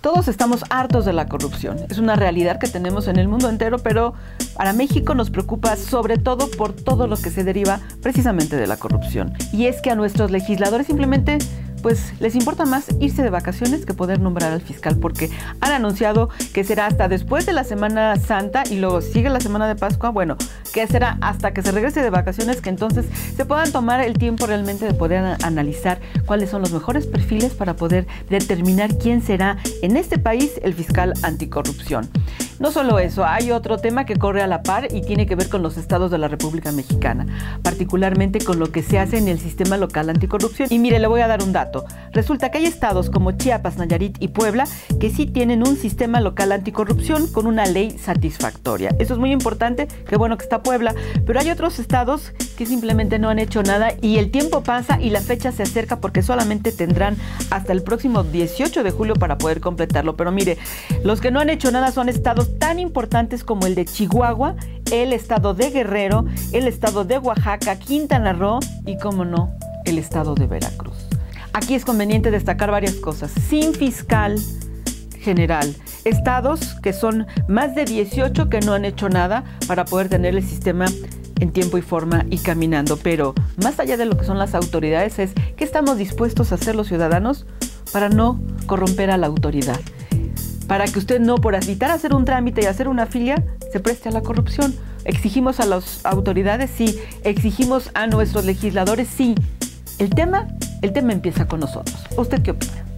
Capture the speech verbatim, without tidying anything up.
Todos estamos hartos de la corrupción. Es una realidad que tenemos en el mundo entero, pero para México nos preocupa sobre todo por todo lo que se deriva precisamente de la corrupción. Y es que a nuestros legisladores simplemente pues les importa más irse de vacaciones que poder nombrar al fiscal, porque han anunciado que será hasta después de la Semana Santa y luego sigue la Semana de Pascua, bueno, que será hasta que se regrese de vacaciones, que entonces se puedan tomar el tiempo realmente de poder analizar cuáles son los mejores perfiles para poder determinar quién será en este país el fiscal anticorrupción. No solo eso, hay otro tema que corre a la par y tiene que ver con los estados de la República Mexicana, particularmente con lo que se hace en el sistema local anticorrupción. Y mire, le voy a dar un dato. Resulta que hay estados como Chiapas, Nayarit y Puebla que sí tienen un sistema local anticorrupción con una ley satisfactoria. Eso es muy importante, qué bueno que está Puebla, pero hay otros estados que simplemente no han hecho nada y el tiempo pasa y la fecha se acerca porque solamente tendrán hasta el próximo dieciocho de julio para poder completarlo. Pero mire, los que no han hecho nada son estados tan importantes como el de Chihuahua, el estado de Guerrero, el estado de Oaxaca, Quintana Roo y, como no, el estado de Veracruz. Aquí es conveniente destacar varias cosas. Sin fiscal general, estados que son más de dieciocho que no han hecho nada para poder tener el sistema en tiempo y forma y caminando. Pero más allá de lo que son las autoridades es qué estamos dispuestos a hacer los ciudadanos para no corromper a la autoridad, para que usted no, por evitar hacer un trámite y hacer una fila, se preste a la corrupción. ¿Exigimos a las autoridades? Sí. ¿Exigimos a nuestros legisladores? Sí. El tema, el tema empieza con nosotros. ¿Usted qué opina?